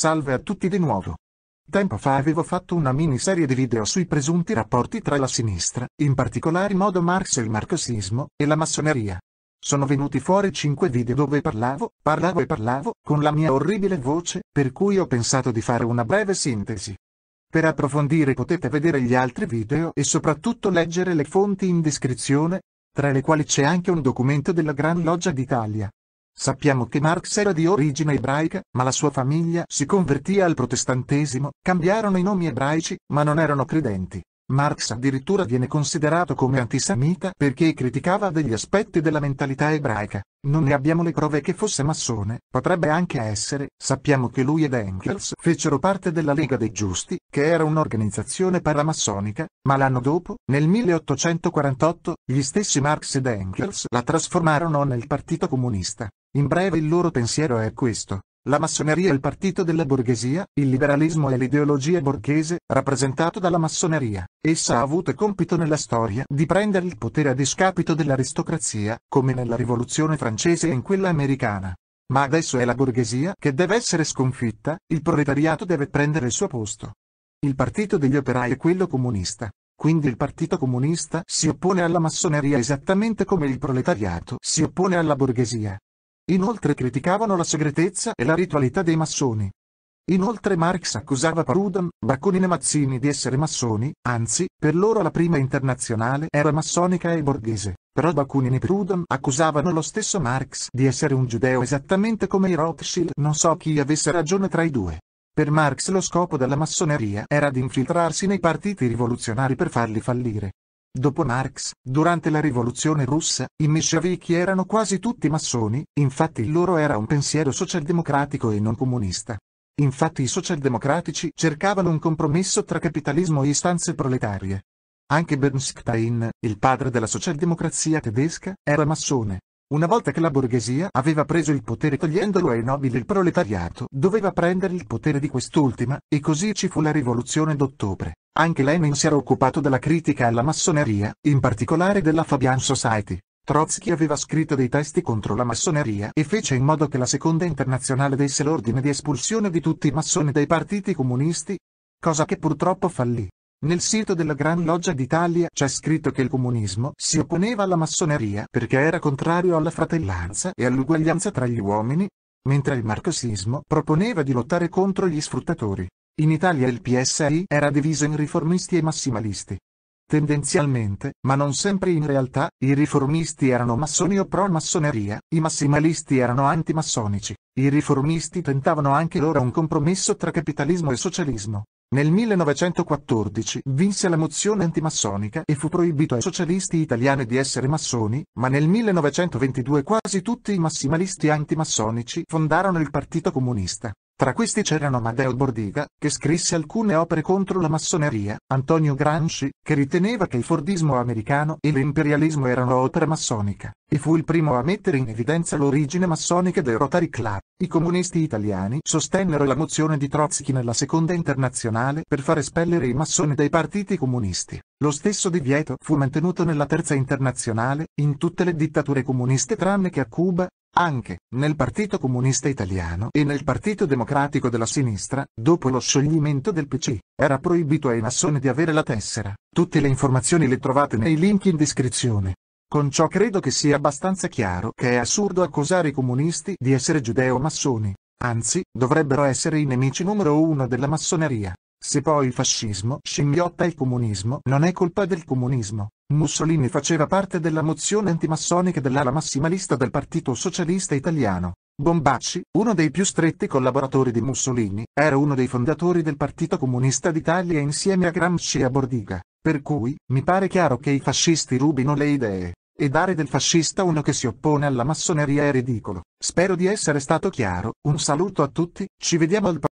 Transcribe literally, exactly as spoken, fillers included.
Salve a tutti di nuovo. Tempo fa avevo fatto una miniserie di video sui presunti rapporti tra la sinistra, in particolare modo Marx e il marxismo, e la massoneria. Sono venuti fuori cinque video dove parlavo, parlavo e parlavo, con la mia orribile voce, per cui ho pensato di fare una breve sintesi. Per approfondire potete vedere gli altri video e soprattutto leggere le fonti in descrizione, tra le quali c'è anche un documento della Gran Loggia d'Italia. Sappiamo che Marx era di origine ebraica, ma la sua famiglia si convertì al protestantesimo, cambiarono i nomi ebraici, ma non erano credenti. Marx addirittura viene considerato come antisemita perché criticava degli aspetti della mentalità ebraica. Non ne abbiamo le prove che fosse massone, potrebbe anche essere. Sappiamo che lui ed Engels fecero parte della Lega dei Giusti, che era un'organizzazione paramassonica, ma l'anno dopo, nel milleottocentoquarantotto, gli stessi Marx ed Engels la trasformarono nel Partito Comunista. In breve il loro pensiero è questo. La massoneria è il partito della borghesia, il liberalismo è l'ideologia borghese, rappresentato dalla massoneria. Essa ha avuto compito nella storia di prendere il potere a discapito dell'aristocrazia, come nella rivoluzione francese e in quella americana. Ma adesso è la borghesia che deve essere sconfitta, il proletariato deve prendere il suo posto. Il partito degli operai è quello comunista. Quindi il Partito Comunista si oppone alla massoneria esattamente come il proletariato si oppone alla borghesia. Inoltre criticavano la segretezza e la ritualità dei massoni. Inoltre Marx accusava Proudhon, Bakunin e Mazzini di essere massoni, anzi, per loro la prima internazionale era massonica e borghese, però Bakunin e Proudhon accusavano lo stesso Marx di essere un giudeo esattamente come i Rothschild, non so chi avesse ragione tra i due. Per Marx lo scopo della massoneria era di infiltrarsi nei partiti rivoluzionari per farli fallire. Dopo Marx, durante la rivoluzione russa, i menscevichi erano quasi tutti massoni, infatti il loro era un pensiero socialdemocratico e non comunista. Infatti i socialdemocratici cercavano un compromesso tra capitalismo e istanze proletarie. Anche Bernstein, il padre della socialdemocrazia tedesca, era massone. Una volta che la borghesia aveva preso il potere togliendolo ai nobili, il proletariato doveva prendere il potere di quest'ultima, e così ci fu la rivoluzione d'ottobre. Anche Lenin si era occupato della critica alla massoneria, in particolare della Fabian Society. Trotsky aveva scritto dei testi contro la massoneria e fece in modo che la seconda internazionale desse l'ordine di espulsione di tutti i massoni dai partiti comunisti, cosa che purtroppo fallì. Nel sito della Gran Loggia d'Italia c'è scritto che il comunismo si opponeva alla massoneria perché era contrario alla fratellanza e all'uguaglianza tra gli uomini, mentre il marxismo proponeva di lottare contro gli sfruttatori. In Italia il P S I era diviso in riformisti e massimalisti. Tendenzialmente, ma non sempre in realtà, i riformisti erano massoni o pro-massoneria, i massimalisti erano antimassonici. I riformisti tentavano anche loro un compromesso tra capitalismo e socialismo. Nel millenovecentoquattordici vinse la mozione antimassonica e fu proibito ai socialisti italiani di essere massoni, ma nel millenovecentoventidue quasi tutti i massimalisti antimassonici fondarono il Partito Comunista. Tra questi c'erano Amadeo Bordiga, che scrisse alcune opere contro la massoneria, Antonio Gramsci, che riteneva che il fordismo americano e l'imperialismo erano opera massonica, e fu il primo a mettere in evidenza l'origine massonica del Rotary Club. I comunisti italiani sostennero la mozione di Trotsky nella seconda internazionale per far espellere i massoni dai partiti comunisti. Lo stesso divieto fu mantenuto nella terza internazionale, in tutte le dittature comuniste tranne che a Cuba, anche nel Partito Comunista Italiano e nel Partito Democratico della Sinistra. Dopo lo scioglimento del P C I, era proibito ai massoni di avere la tessera. Tutte le informazioni le trovate nei link in descrizione. Con ciò credo che sia abbastanza chiaro che è assurdo accusare i comunisti di essere giudeo-massoni, anzi, dovrebbero essere i nemici numero uno della massoneria. Se poi il fascismo scimmiotta il comunismo, non è colpa del comunismo. Mussolini faceva parte della mozione antimassonica dell'ala massimalista del Partito Socialista Italiano. Bombacci, uno dei più stretti collaboratori di Mussolini, era uno dei fondatori del Partito Comunista d'Italia insieme a Gramsci e a Bordiga, per cui, mi pare chiaro che i fascisti rubino le idee. E dare del fascista uno che si oppone alla massoneria è ridicolo. Spero di essere stato chiaro, un saluto a tutti, ci vediamo al prossimo video.